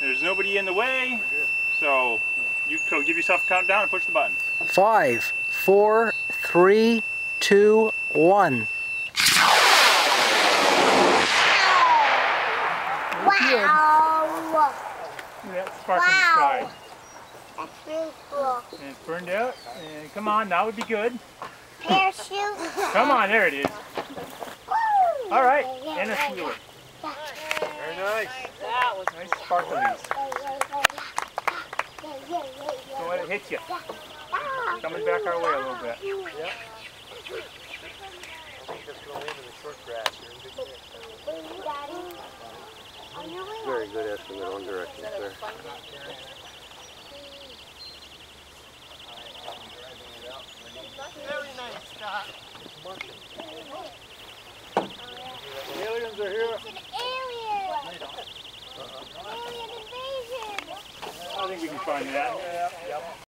There's nobody in the way, so you go give yourself a countdown and push the button. 5, 4, 3, 2, 1. Wow! That sparkling sky. That's really cool. And it burned out. And come on, that would be good. Parachute. Come on, there it is. Woo! All right, and a shield. Very nice. That was nice sparklies. Don't let it hit you. Coming back our way a little bit. Yep. I think that's going into the short grass here. Very good estimate on directions there. Very nice, Scott. The aliens are here. It's an alien. Alien invasion. I think we can find that. Yeah.